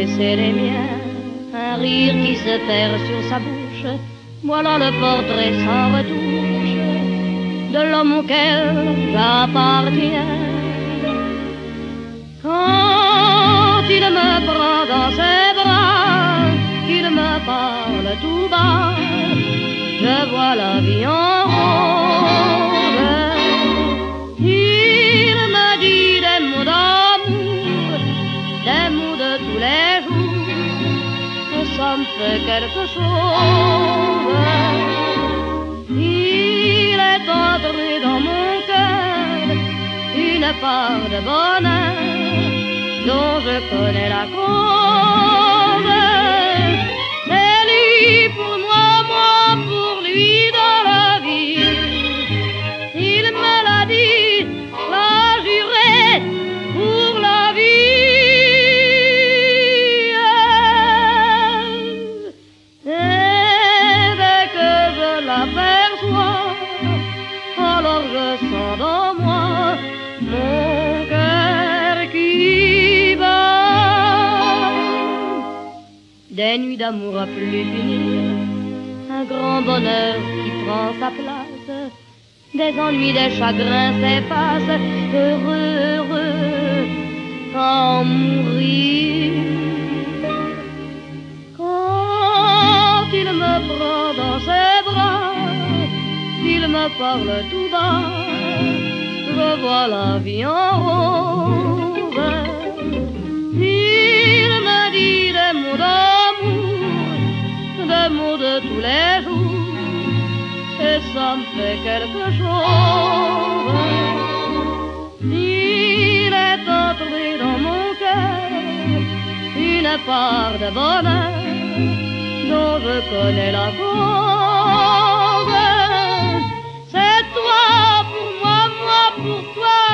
et c'est les miens. Un rire qui se perd sur sa bouche, voilà le portrait sans retouche de l'homme auquel j'appartiens. Quand il me prend dans ses bras, il me parle tout bas, je vois la vie en rose. Il me dit des mots d'amour, des mots de tous les jours, que ça me fait quelque chose. Il est entré dans mon cœur une part de bonheur dont je connais la cause. C'est lui pour moi, moi pour lui dans la vie. Il me l'a dit, l'a juré pour la vie. Et dès que je l'aperçois, alors je sens dans moi mon cœur qui bat. Des nuits d'amour à plus finir, un grand bonheur qui prend sa place, des ennuis, des chagrins s'effacent, heureux, heureux, quand mourir. Quand il me prend dans ses bras, il me parle tout bas, je vois la vie en rose. Il me dit des mots d'amour, des mots de tous les jours, et ça me fait quelque chose. Il est entré dans mon cœur une part de bonheur dont je connais la cause. C'est toi pour moi, moi pour toi.